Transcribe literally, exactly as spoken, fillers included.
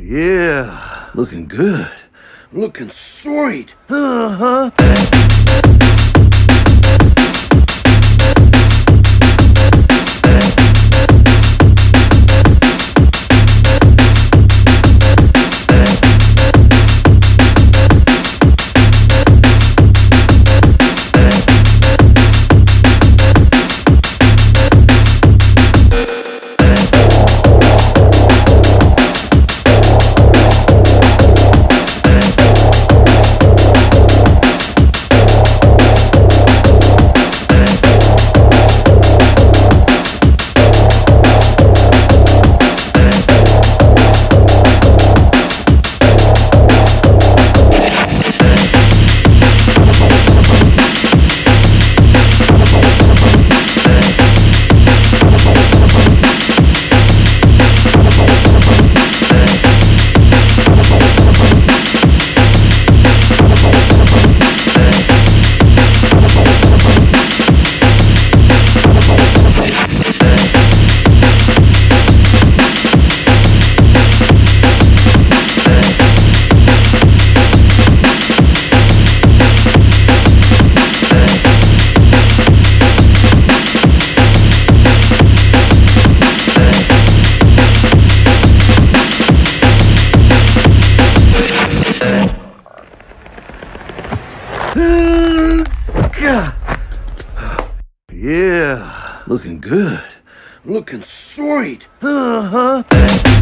Yeah, looking good. Looking sweet. Uh-huh. Yeah, looking good. Looking sweet. Uh-huh.